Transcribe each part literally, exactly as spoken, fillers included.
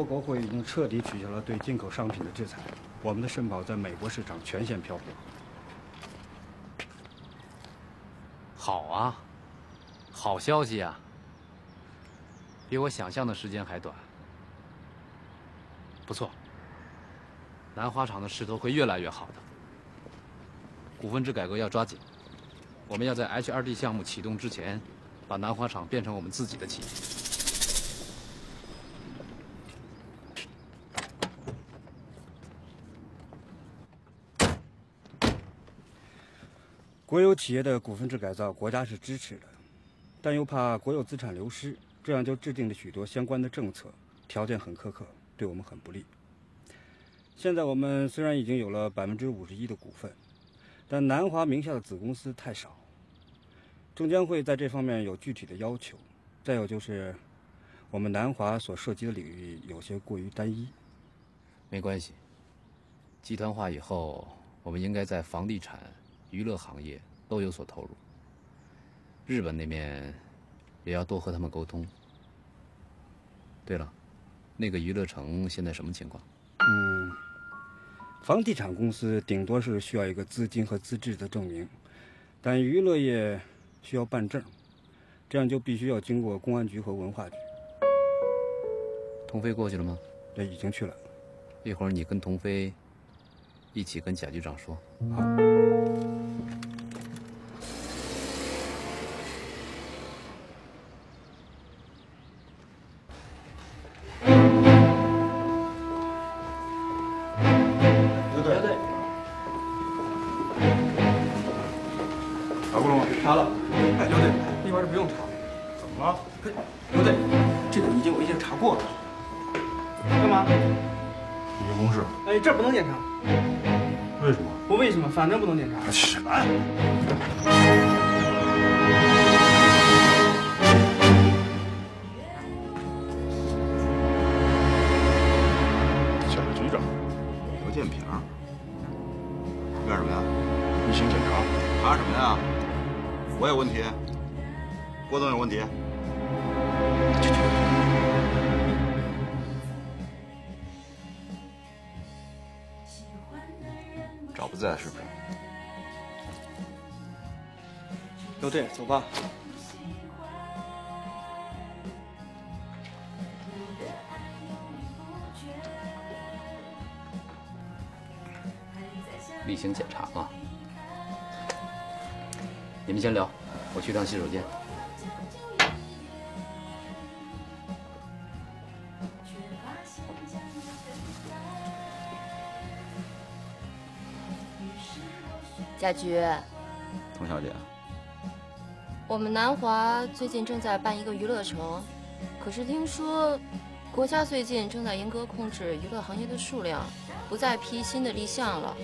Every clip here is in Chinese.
国国会已经彻底取消了对进口商品的制裁，我们的肾宝在美国市场全线飘红。好啊，好消息啊！比我想象的时间还短。不错，兰花厂的势头会越来越好的。股份制改革要抓紧，我们要在 H 二 D 项目启动之前，把兰花厂变成我们自己的企业。 国有企业的股份制改造，国家是支持的，但又怕国有资产流失，这样就制定了许多相关的政策，条件很苛刻，对我们很不利。现在我们虽然已经有了百分之五十一的股份，但南华名下的子公司太少，证监会在这方面有具体的要求。再有就是，我们南华所涉及的领域有些过于单一。没关系，集团化以后，我们应该在房地产。 娱乐行业都有所投入，日本那边也要多和他们沟通。对了，那个娱乐城现在什么情况？嗯，房地产公司顶多是需要一个资金和资质的证明，但娱乐业需要办证，这样就必须要经过公安局和文化局。童飞过去了吗？对，已经去了。一会儿你跟童飞一起跟贾局长说。好。 反正不能检查。什么？小局长，刘建平，干什么呀？例行检查。查什么呀？我有问题？郭总有问题？去去去！ 在是不是？刘队，走吧。例行检查嘛。你们先聊，我去趟洗手间。 贾局，佟小姐，我们南华最近正在办一个娱乐城，可是听说国家最近正在严格控制娱乐行业的数量，不再批新的立项了。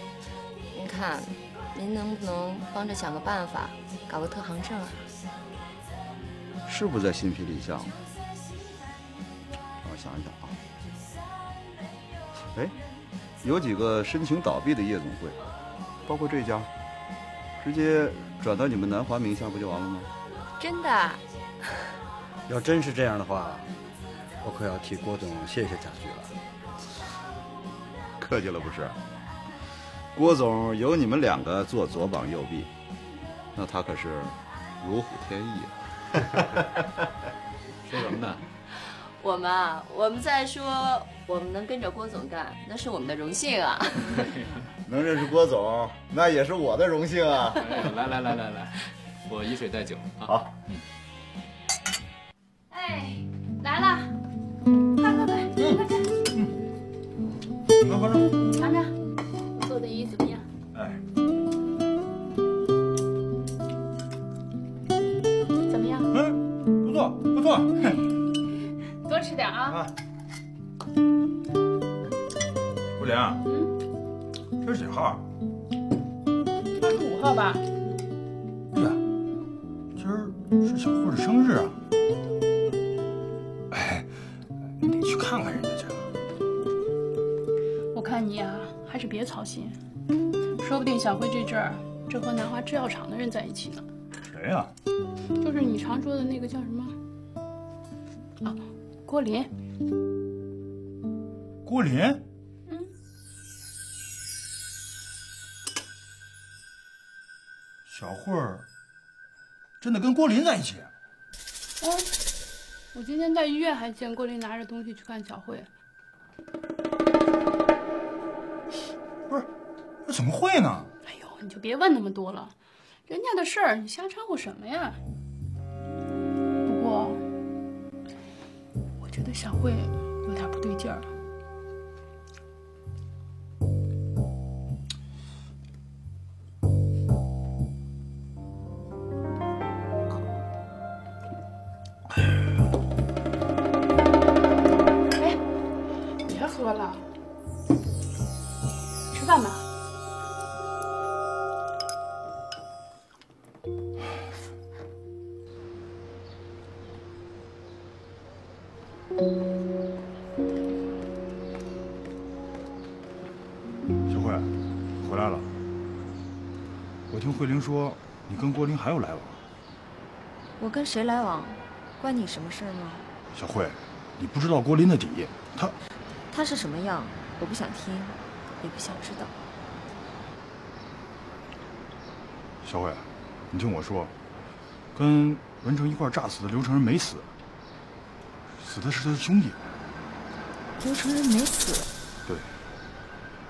您看，您能不能帮着想个办法，搞个特行证啊？是不再新批立项了，让我想一想啊。哎，有几个申请倒闭的夜总会，包括这家。 直接转到你们南华名下不就完了吗？真的、啊？要真是这样的话，我可要替郭总谢谢贾局了。客气了不是？郭总有你们两个做左膀右臂，那他可是如虎添翼啊！说什么呢？我们啊，我们在说我们能跟着郭总干，那是我们的荣幸啊！能认识郭总，那也是我的荣幸啊！来来来来来，我以水代酒啊！好，嗯。哎，来了，快快快，快吃！嗯，来，皇上，尝尝，我做的鱼怎么样？哎，怎么样？嗯，不错，不错。 多吃点啊！桂玲，嗯，这是几号？这是五号吧？对呀，今儿是小慧的生日啊！哎，你得去看看人家去。我看你呀、啊，还是别操心，说不定小慧这阵儿正和南华制药厂的人在一起呢。谁呀、啊？就是你常说的那个叫什么？啊。 郭林。郭林？嗯。小慧儿真的跟郭林在一起？嗯、哦。我今天在医院还见郭林拿着东西去看小慧。不是，那怎么会呢？哎呦，你就别问那么多了，人家的事儿你瞎掺和什么呀？不过，我觉得小慧有点不对劲儿。 喝了，吃饭吧。小慧，回来了。我听慧玲说，你跟郭玲还有来往。我跟谁来往，关你什么事吗？小慧，你不知道郭玲的底，她。 他是什么样，我不想听，也不想知道。小慧，你听我说，跟文成一块炸死的刘成仁没死，死的是他的兄弟。刘成仁没死。对。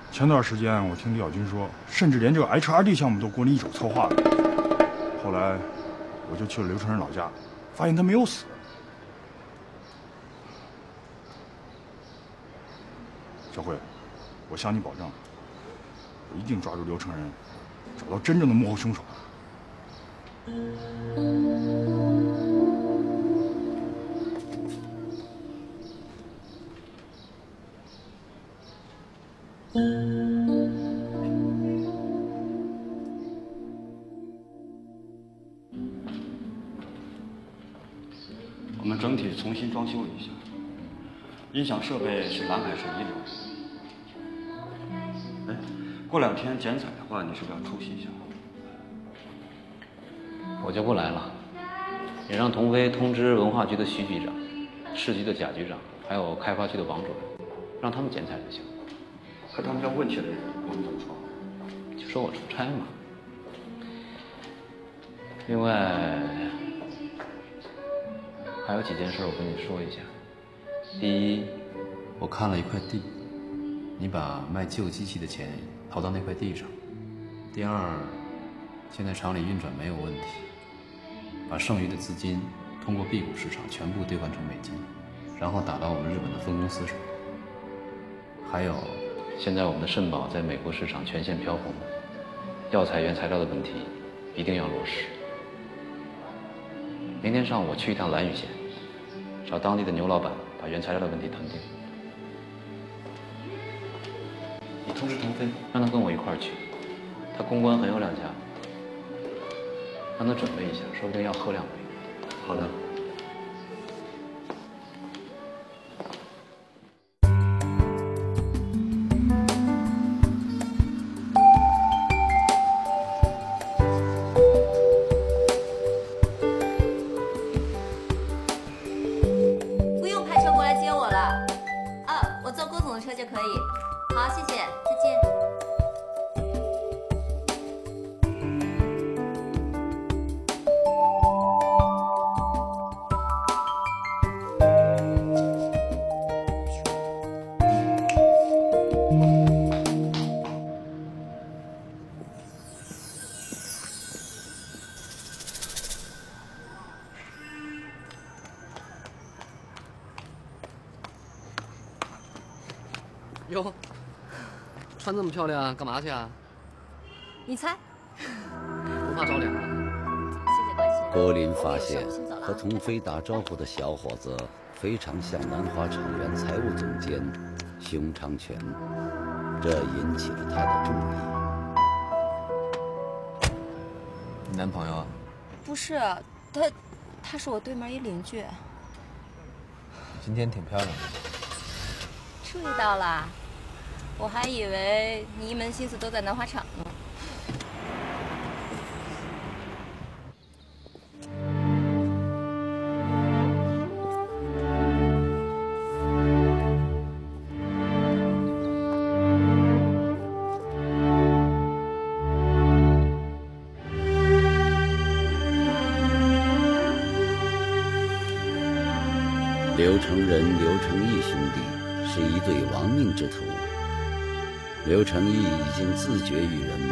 前段时间我听李小军说，甚至连这个 H 二 D 项目都郭林一手策划的。后来我就去了刘成仁老家，发现他没有死。 小慧，我向你保证，我一定抓住刘成仁，找到真正的幕后凶手。我们整体重新装修了一下，音响设备是蓝海水泥流。 过两天剪彩的话，你是不是要出席一下？我就不来了，也让童飞通知文化局的徐局长、市局的贾局长，还有开发区的王主任，让他们剪彩就行。可他们要问起来，我们怎么说？就说我出差嘛。另外，还有几件事我跟你说一下。第一，我看了一块地，你把卖旧机器的钱。 投到那块地上。第二，现在厂里运转没有问题，把剩余的资金通过 B 股市场全部兑换成美金，然后打到我们日本的分公司上。还有，现在我们的肾宝在美国市场全线飘红，药材原材料的问题一定要落实。明天上午我去一趟兰屿县，找当地的牛老板把原材料的问题谈定。 你通知腾飞，让他跟我一块儿去。他公关很有两下，让他准备一下，说不定要喝两杯。好的。不用派车过来接我了，啊，我坐郭总的车就可以。 好，谢谢，再见。哟。 穿这么漂亮，干嘛去啊？你猜，不怕找脸吗？谢谢关心。郭林发现和童飞打招呼的小伙子非常像南华厂园财务总监熊长全，这引起了他的注意。你男朋友啊？不是，他，他是我对门一邻居。今天挺漂亮的。注意到了。 我还以为你一门心思都在南华厂呢。刘成仁、刘成义兄弟是一对亡命之徒。刘成义已经自绝于人民，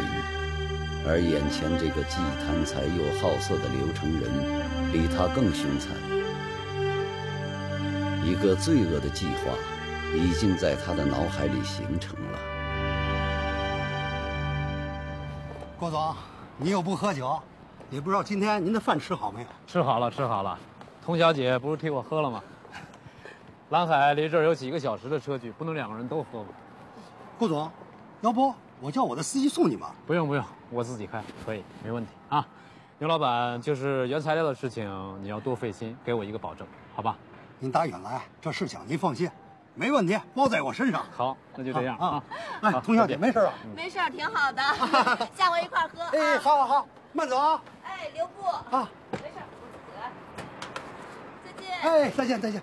而眼前这个既贪财又好色的刘成仁，比他更凶残。一个罪恶的计划已经在他的脑海里形成了。郭总，您又不喝酒，也不知道今天您的饭吃好没有？吃好了，吃好了。 佟小姐不是替我喝了吗？蓝海离这儿有几个小时的车距，不能两个人都喝吧？顾总，要不我叫我的司机送你吧？不用不用，我自己开可以，没问题啊。牛老板，就是原材料的事情，你要多费心，给我一个保证，好吧？您打远来，这事情您放心，没问题，包在我身上。好，那就这样啊。哎，佟小姐，没事吧？没事，挺好的，下回一块喝。哎，好好好，慢走啊。哎，留步啊。 哎，再见再见！哎，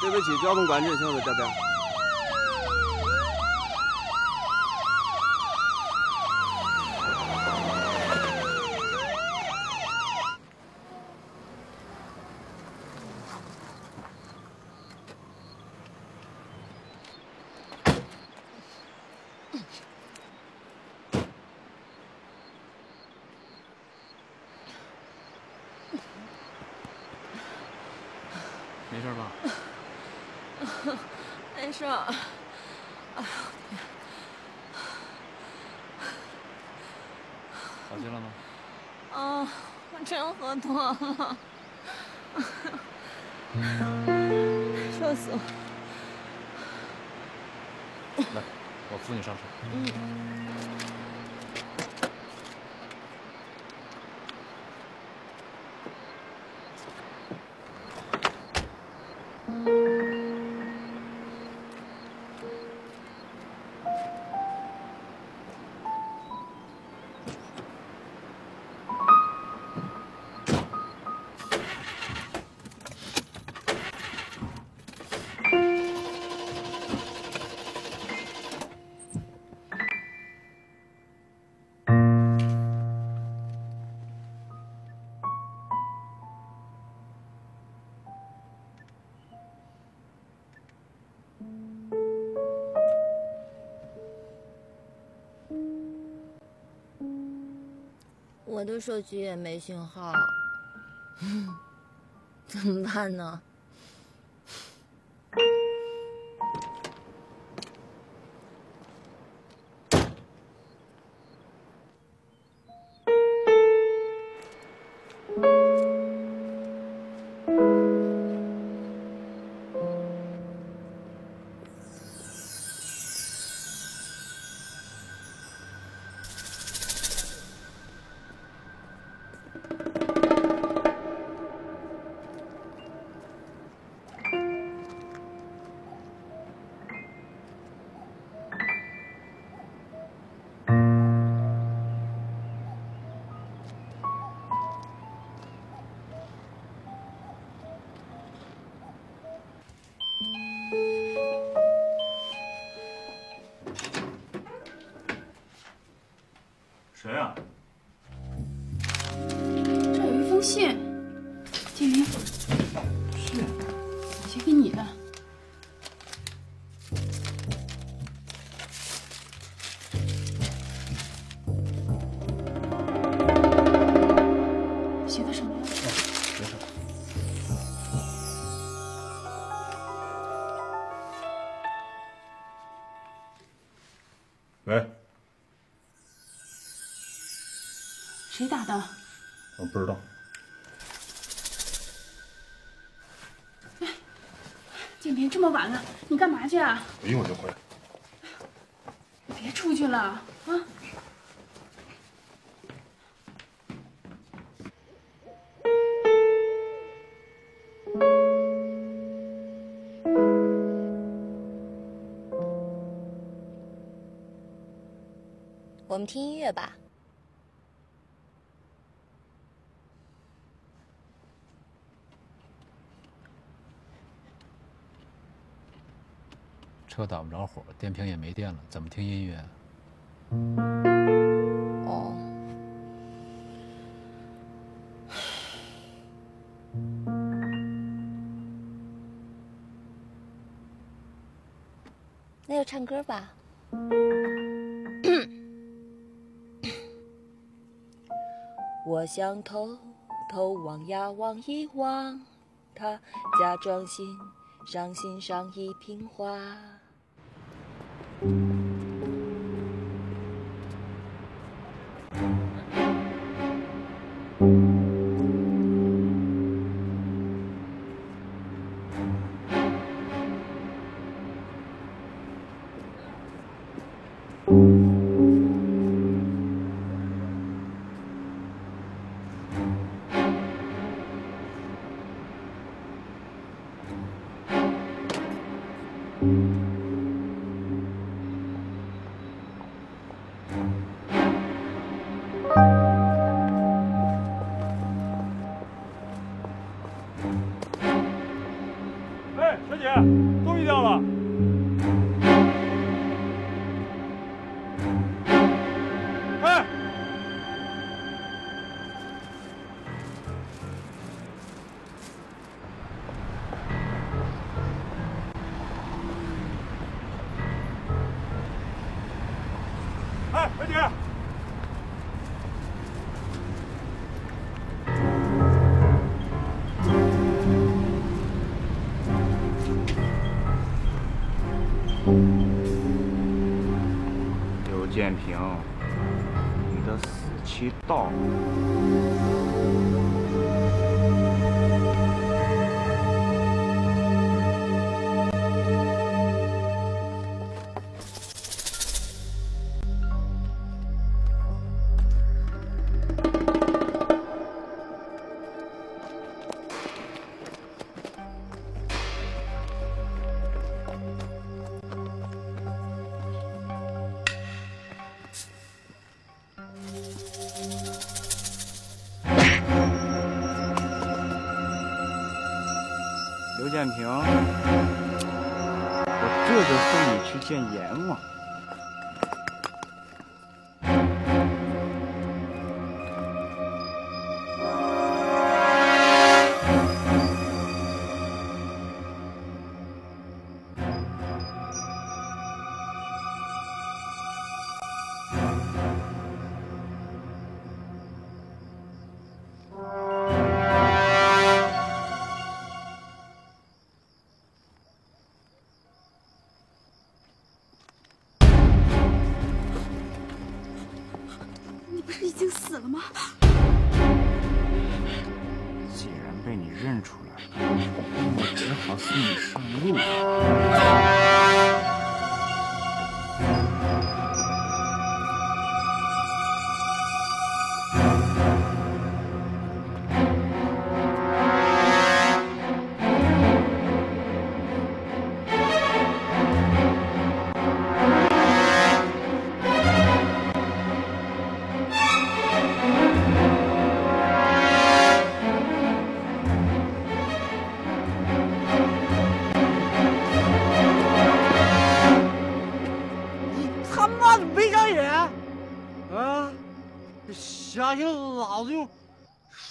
对不起，交通管制，兄弟这边。没事吧？ 没事，哎呦，好些了吗？啊，我真喝多了，受死我！来，我扶你上车。嗯。 我的手机也没信号，怎么办呢？谁呀、啊？这有一封信，金明，是写给你的。写的什么呀？没事。喂。 谁打的？我不知道。哎，建平，这么晚了，你干嘛去啊？我一会儿就回来。你别出去了啊！我们听音乐吧。 车打不着火，电瓶也没电了，怎么听音乐啊？哦，那就唱歌吧。我想偷偷望呀望一望他，假装欣赏欣赏一瓶花。 建平，你的死期到了。建平，我这就送你去见阎王。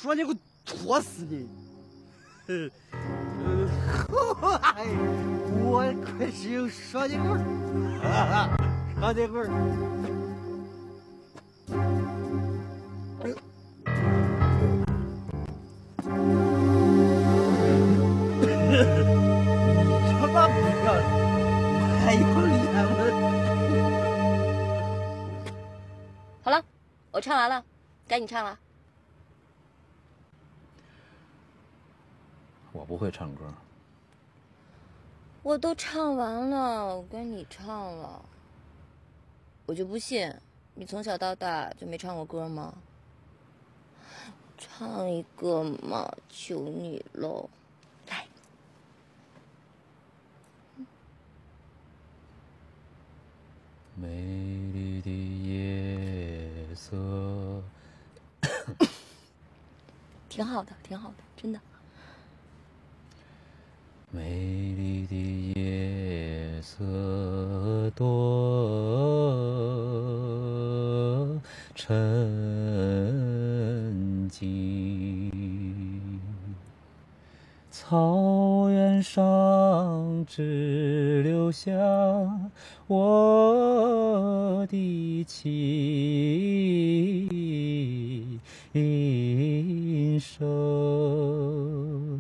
你给我拖死你！哎，我可是有双截棍儿，双截棍儿。他妈不要脸，还有脸吗？好了，我唱完了，该你唱了。 我不会唱歌。我都唱完了，我跟你唱了。我就不信，你从小到大就没唱过歌吗？唱一个嘛，求你喽！来，美丽的夜色，挺好的，挺好的，真的。美丽的夜色多沉静，草原上只留下我的琴声。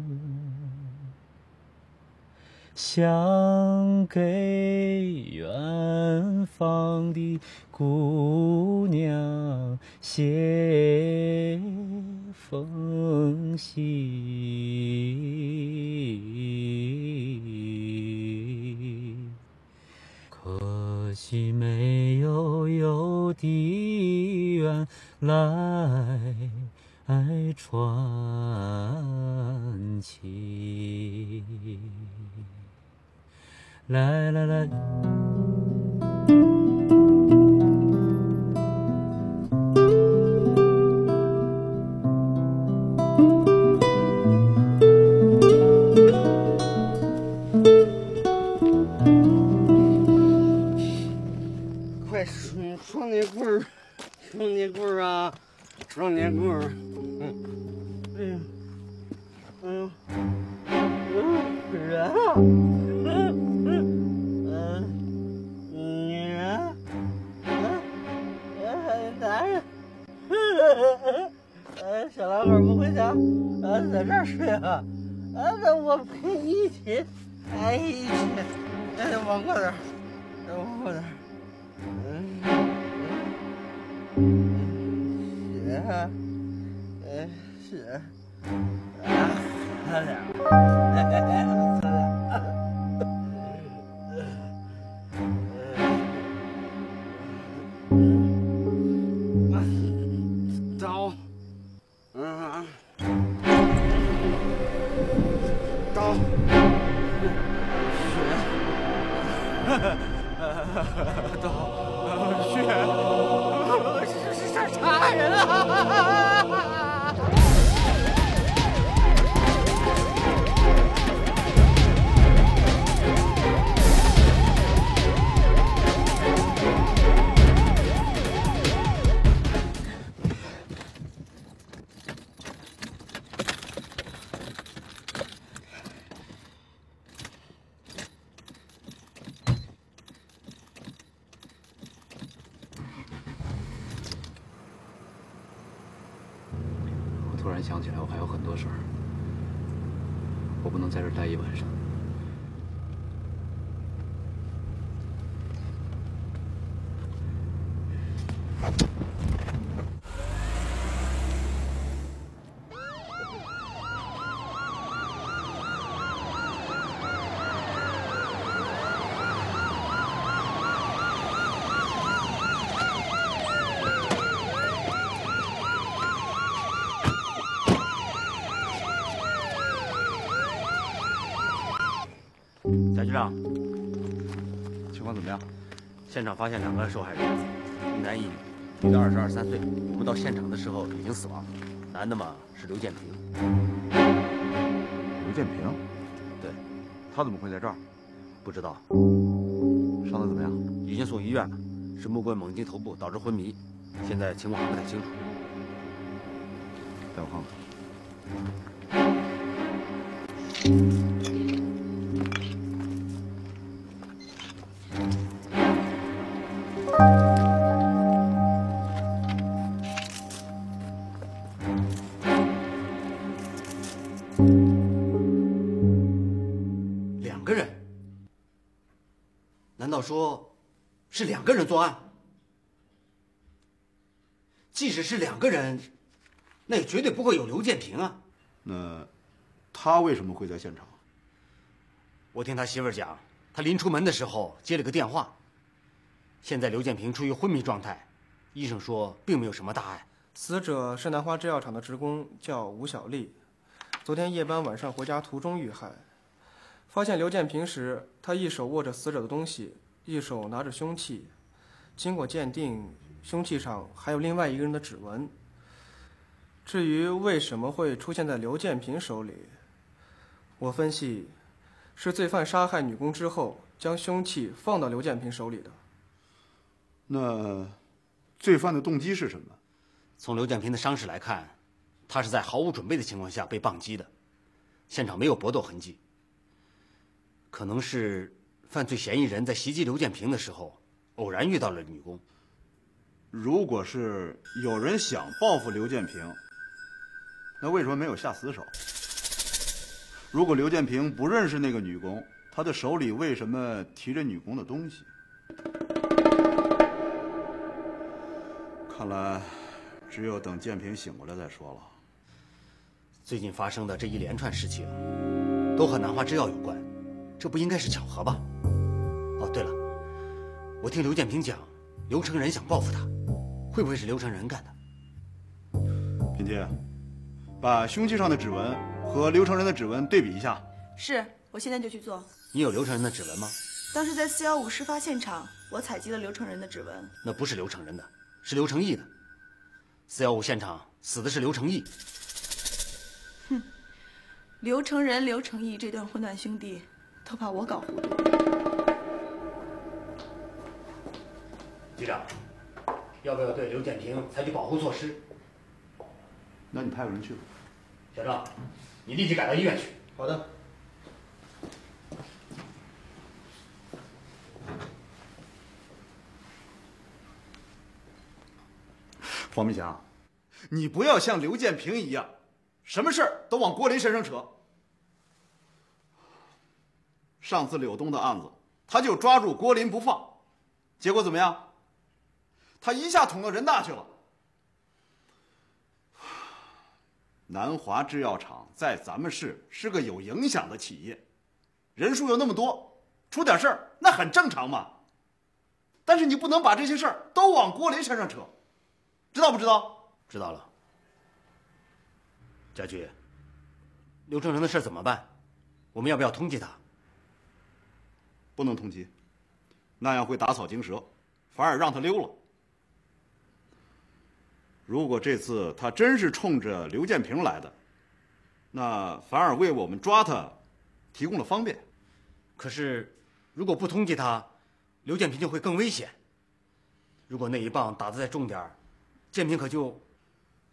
想给远方的姑娘写封信，可惜没有邮递员来传情。来来来，快双双节棍儿，双节棍儿啊，双节棍儿，嗯，哎呦，哎呦，人啊！小老狗不回家，啊，在这儿睡啊！啊，那我陪你一起，哎，一起，哎，往过点，往过点，嗯，雪，哎，雪，啊，喝点，哎哎哎，喝点，啊，走。嗯，刀，血，哈哈，刀，血，这是这是杀人啊！突然想起来，我还有很多事儿，我不能在这儿待一晚上。贾局长，情况怎么样？现场发现两个受害人，一男一女，女的二十二三岁，我们到现场的时候已经死亡，男的嘛是刘建平。刘建平？对，他怎么会在这儿？不知道。伤得怎么样？已经送医院了，是木棍猛击头部导致昏迷，现在情况还不太清楚。带我看看。两个人？难道说是两个人作案？即使是两个人，那也绝对不会有刘建平啊。那他为什么会在现场？我听他媳妇儿讲，他临出门的时候接了个电话。现在刘建平处于昏迷状态，医生说并没有什么大碍。死者是南华制药厂的职工，叫吴小丽，昨天夜班晚上回家途中遇害。发现刘建平时，他一手握着死者的东西，一手拿着凶器。经过鉴定，凶器上还有另外一个人的指纹。至于为什么会出现在刘建平手里，我分析。 是罪犯杀害女工之后，将凶器放到刘建平手里的。那，罪犯的动机是什么？从刘建平的伤势来看，他是在毫无准备的情况下被棒击的，现场没有搏斗痕迹。可能是犯罪嫌疑人在袭击刘建平的时候，偶然遇到了女工。如果是有人想报复刘建平，那为什么没有下死手？ 如果刘建平不认识那个女工，他的手里为什么提着女工的东西？看来只有等建平醒过来再说了。最近发生的这一连串事情都和南华制药有关，这不应该是巧合吧？哦，对了，我听刘建平讲，刘成仁想报复他，会不会是刘成仁干的？平姐，把凶器上的指纹 和刘成仁的指纹对比一下。是，我现在就去做。你有刘成仁的指纹吗？当时在四一五事发现场，我采集了刘成仁的指纹。那不是刘成仁的，是刘成义的。四一五现场死的是刘成义。哼，刘成仁、刘成义这对混蛋兄弟，都把我搞糊涂了。局长，要不要对刘建平采取保护措施？那你派个人去吧。小赵。 你立即赶到医院去。好的。黄明霞，你不要像刘建平一样，什么事儿都往郭林身上扯。上次柳东的案子，他就抓住郭林不放，结果怎么样？他一下捅到人大去了。 南华制药厂在咱们市是个有影响的企业，人数又那么多，出点事儿那很正常嘛。但是你不能把这些事儿都往郭林身上扯，知道不知道？知道了。家驹，刘成仁的事怎么办？我们要不要通缉他？不能通缉，那样会打草惊蛇，反而让他溜了。 如果这次他真是冲着刘建平来的，那反而为我们抓他提供了方便。可是，如果不通缉他，刘建平就会更危险。如果那一棒打得再重点，建平可就……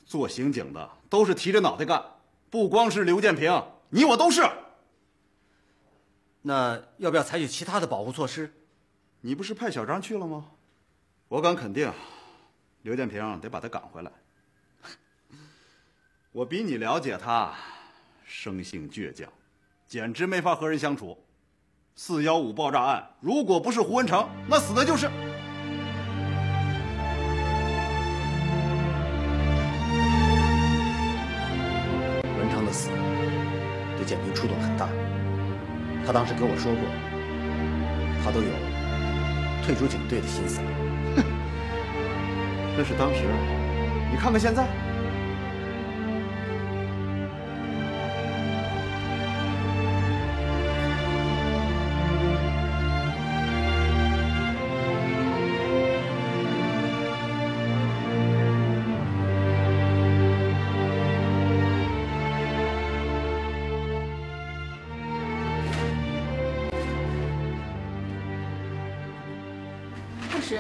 做刑警的都是提着脑袋干，不光是刘建平，你我都是。那要不要采取其他的保护措施？你不是派小张去了吗？我敢肯定。 刘建平得把他赶回来。我比你了解他，生性倔强，简直没法和人相处。四一五爆炸案，如果不是胡文成，那死的就是……文成的死对建平触动很大，他当时跟我说过，他都有退出警队的心思了。 那是当时，你看看现在。护士，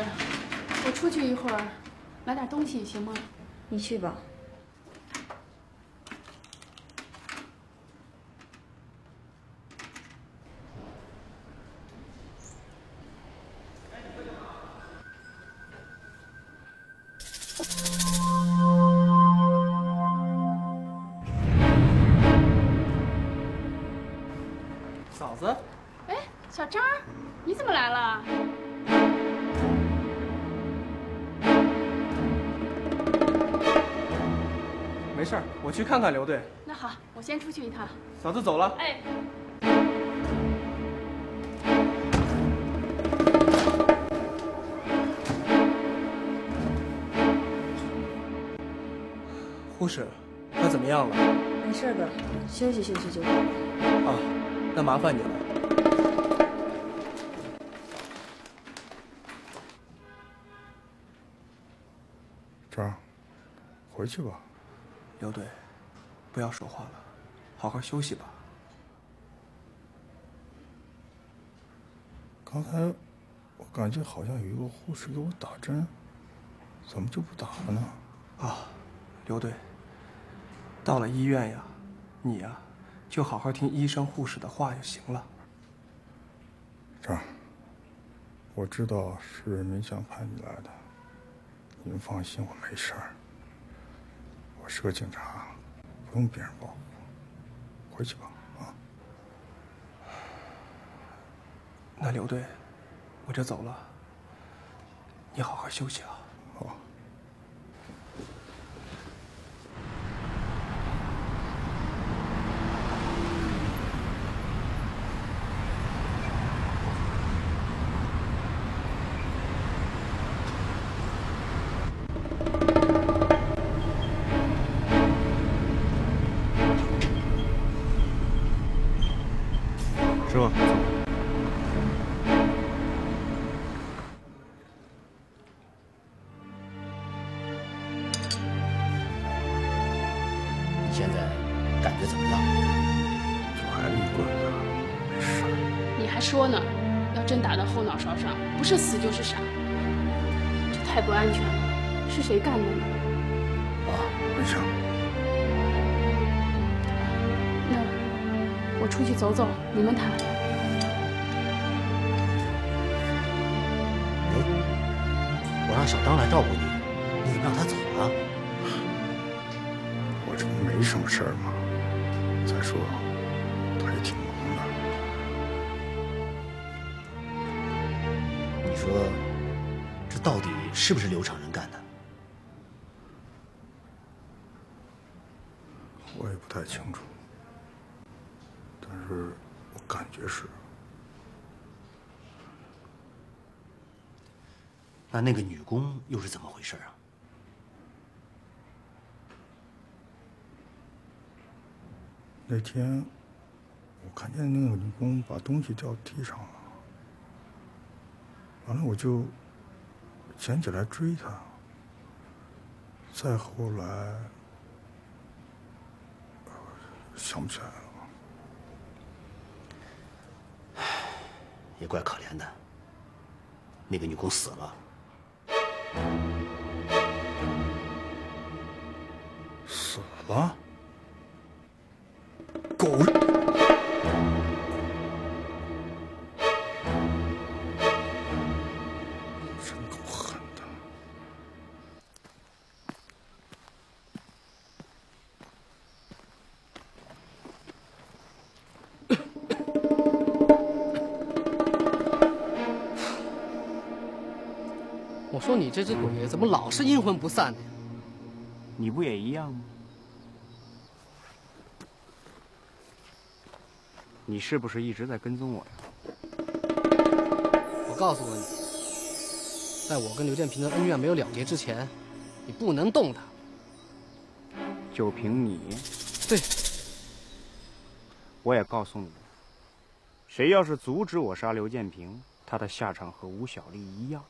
我出去一会儿。 买点东西行吗？你去吧。嫂子，哎，小张，你怎么来了？ 没事，我去看看刘队。那好，我先出去一趟。嫂子走了。哎。护士，她怎么样了？没事的，休息休息就好。啊，那麻烦你了。 张，回去吧。刘队，不要说话了，好好休息吧。刚才我感觉好像有一个护士给我打针，怎么就不打了呢？啊，刘队，到了医院呀，你呀就好好听医生护士的话就行了。张，我知道是梅香派你来的。 你们放心，我没事儿。我是个警察，不用别人保护。回去吧，啊。那刘队，我这走了，你好好休息啊。好。师傅，你现在感觉怎么样？还一棍子，没事。你还说呢？要真打到后脑勺上，不是死就是傻。这太不安全了，是谁干的呢？啊，没事。那。 我出去走走，你们谈。刘，我让小张来照顾你，你怎么让他走了？我这不没什么事儿吗？再说，他也挺忙的。你说，这到底是不是刘厂人干的？我也不太清楚。 但是我感觉是。那那个女工又是怎么回事啊？那天我看见那个女工把东西掉地上了，完了我就捡起来追她。再后来想不起来了。 也怪可怜的，那个女工死了。死了？狗日！真够狠的。说你这只鬼怎么老是阴魂不散的呀？你不也一样吗？你是不是一直在跟踪我呀？我告诉过你，在我跟刘建平的恩怨没有了结之前，你不能动他。就凭你？对。我也告诉你，谁要是阻止我杀刘建平，他的下场和吴小丽一样。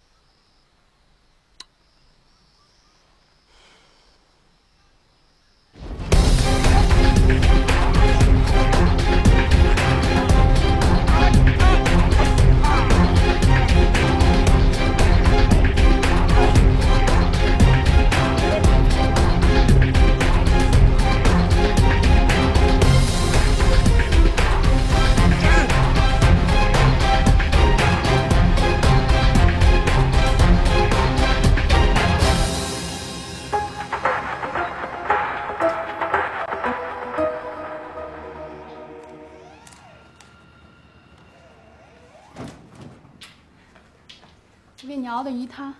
给你熬的鱼汤，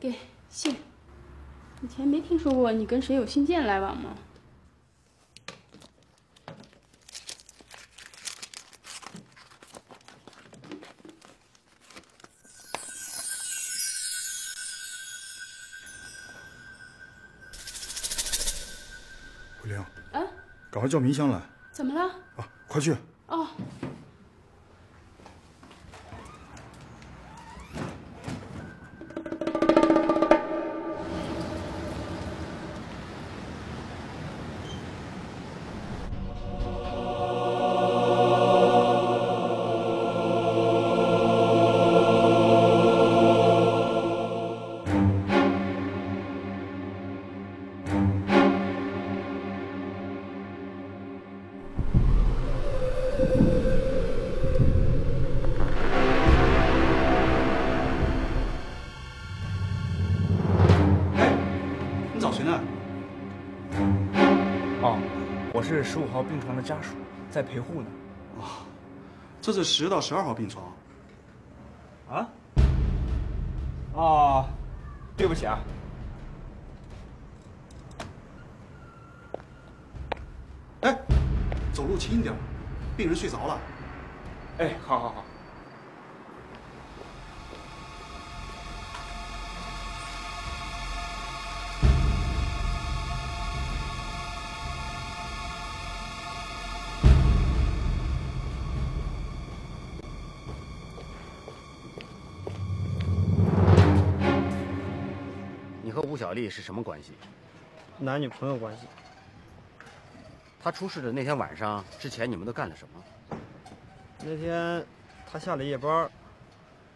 给信。以前没听说过你跟谁有信件来往吗？慧玲，嗯，赶快叫明香来。怎么了？啊，快去。哦。 是十五号病床的家属在陪护呢。啊，这是十到十二号病床。啊？啊，对不起啊。哎，走路轻点，病人睡着了。哎，好好好。 吴小丽是什么关系？男女朋友关系。她出事的那天晚上之前，你们都干了什么？那天她下了夜班，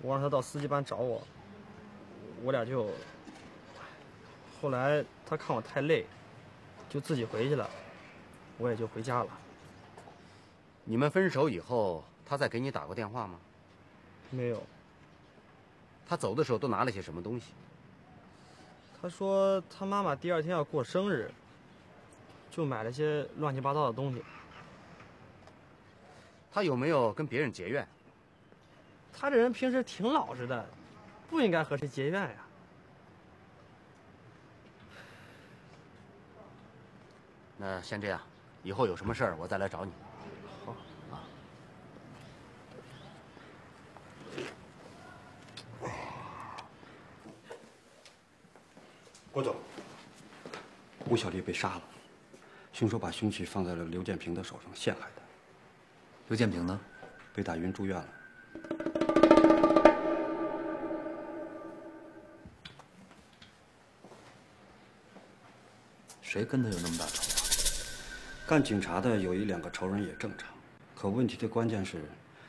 我让她到司机班找我，我俩就……后来她看我太累，就自己回去了，我也就回家了。你们分手以后，她再给你打过电话吗？没有。她走的时候都拿了些什么东西？ 他说他妈妈第二天要过生日，就买了些乱七八糟的东西。他有没有跟别人结怨？他这人平时挺老实的，不应该和谁结怨呀。那先这样，以后有什么事儿我再来找你。好啊。郭总，吴小丽被杀了，凶手把凶器放在了刘建平的手上，陷害他。刘建平呢？被打晕住院了。谁跟他有那么大仇啊？干警察的有一两个仇人也正常，可问题的关键是，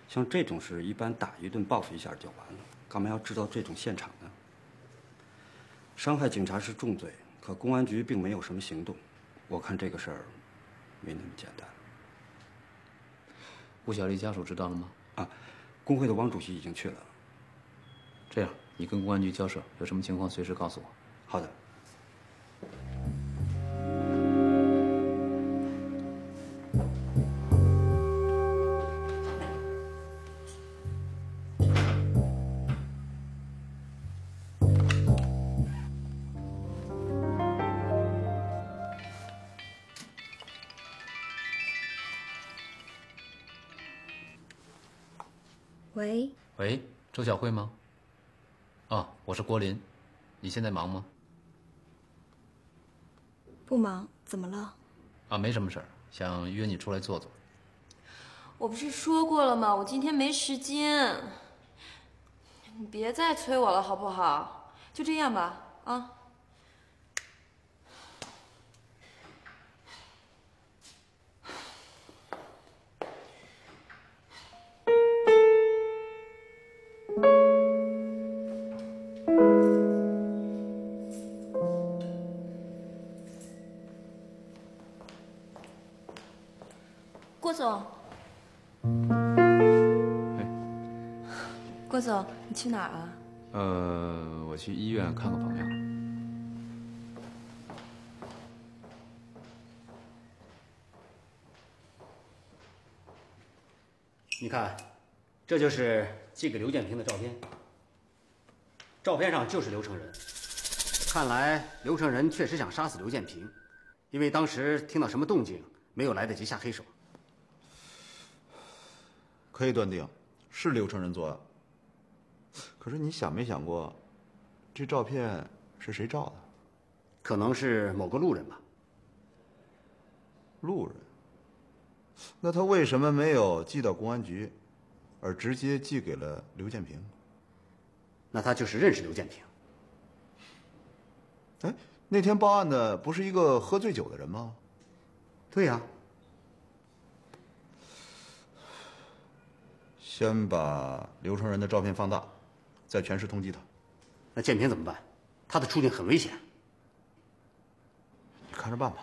像这种事一般打一顿报复一下就完了，干嘛要制造这种现场呢？ 伤害警察是重罪，可公安局并没有什么行动，我看这个事儿没那么简单。吴小丽家属知道了吗？啊，工会的汪主席已经去了。这样，你跟公安局交涉，有什么情况随时告诉我。好的。喂喂，周晓慧吗？哦，我是郭林，你现在忙吗？不忙，怎么了？啊，没什么事儿，想约你出来坐坐。我不是说过了吗？我今天没时间。你别再催我了，好不好？就这样吧，啊。 总，郭总，你去哪儿啊？呃，我去医院看个朋友。你看，这就是寄给刘建平的照片，照片上就是刘成仁。看来刘成仁确实想杀死刘建平，因为当时听到什么动静，没有来得及下黑手。 可以断定，是刘成仁作案。可是你想没想过，这照片是谁照的？可能是某个路人吧。路人。那他为什么没有寄到公安局，而直接寄给了刘建平？那他就是认识刘建平。哎，那天报案的不是一个喝醉酒的人吗？对呀、啊。先把刘成仁的照片放大，再全市通缉他。那建平怎么办？他的处境很危险。你看着办吧。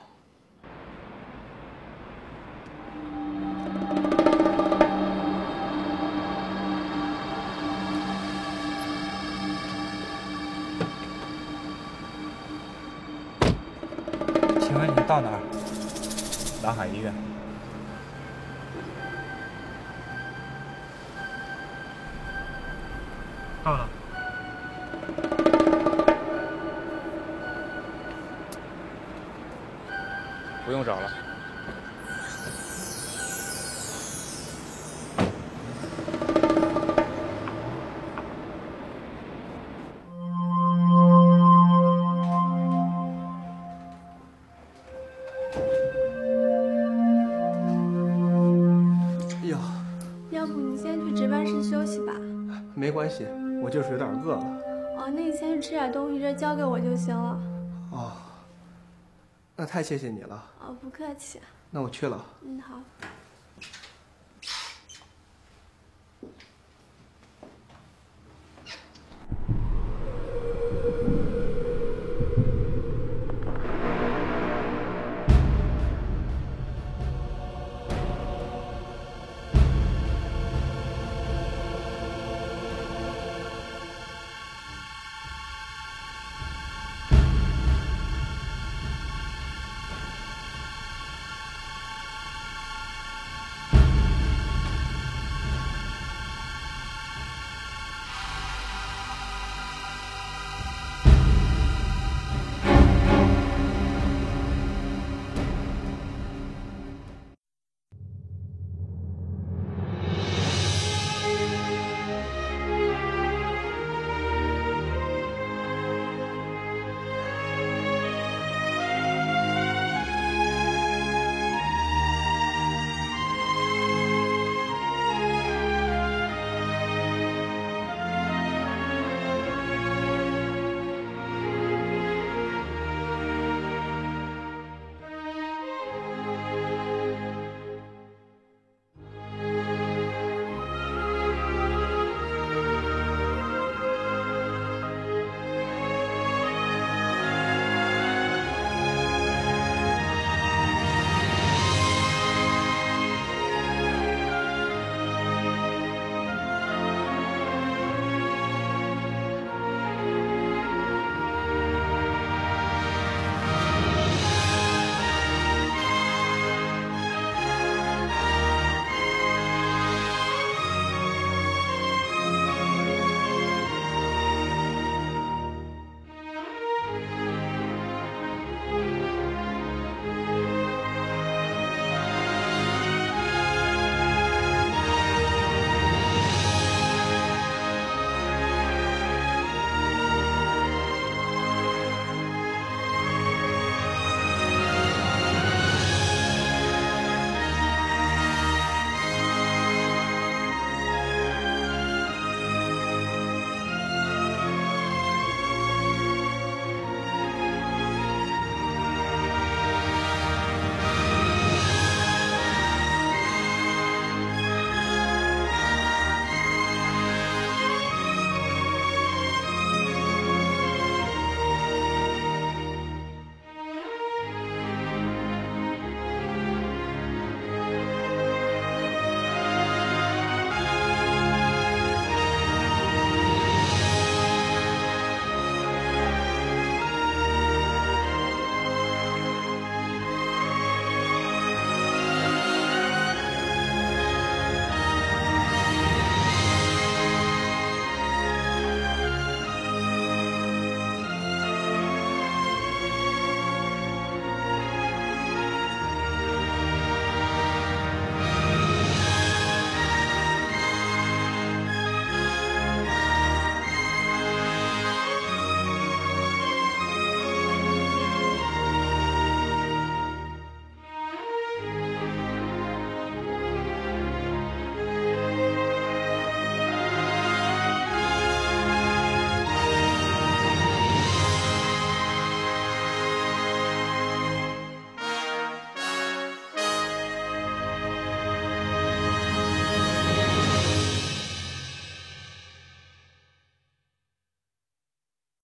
到哪儿？蓝海医院。到了。不用找了。我就是有点饿了。哦，那你先去吃点东西，这交给我就行了。哦，那太谢谢你了。哦，不客气。那我去了。嗯，好。